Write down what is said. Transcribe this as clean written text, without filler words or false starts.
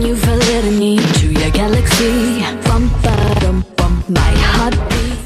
You validate me to your galaxy. Bum, ba, dum, bum, my heart.